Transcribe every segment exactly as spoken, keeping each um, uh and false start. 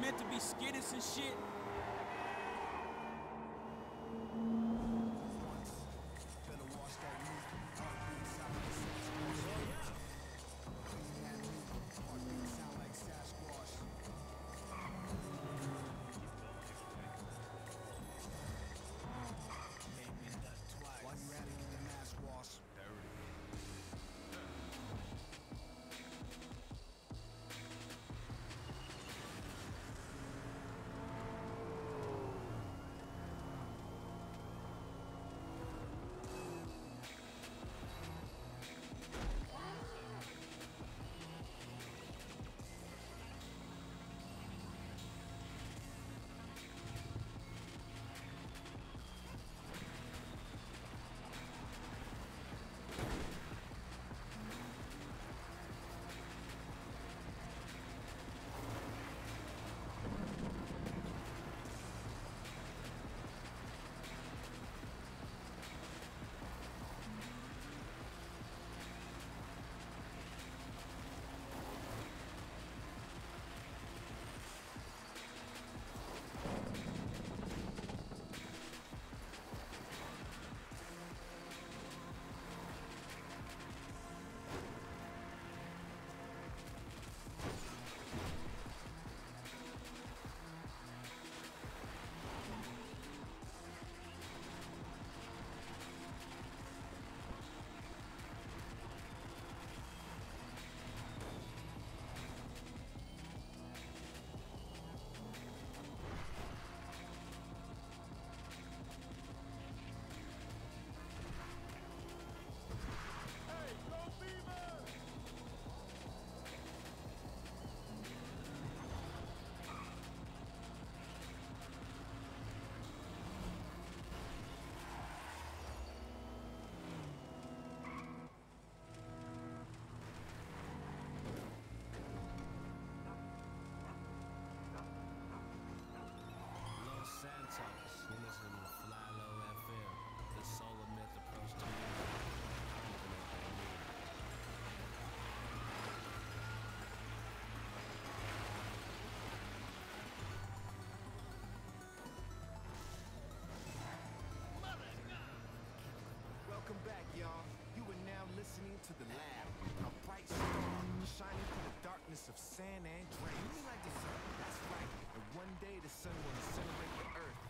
meant to be skittish and shit. Welcome back, y'all. You are now listening to The Lab, a bright star shining through the darkness of San Andreas. You like the sun? That's right. And one day the sun will incinerate the earth.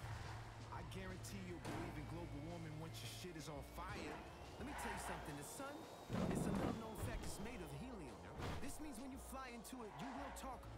I guarantee you'll believe in global warming once your shit is on fire. Let me tell you something. The sun, it's an unknown fact, it's made of helium. This means when you fly into it, you will talk